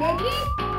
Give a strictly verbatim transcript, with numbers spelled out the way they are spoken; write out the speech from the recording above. Baby?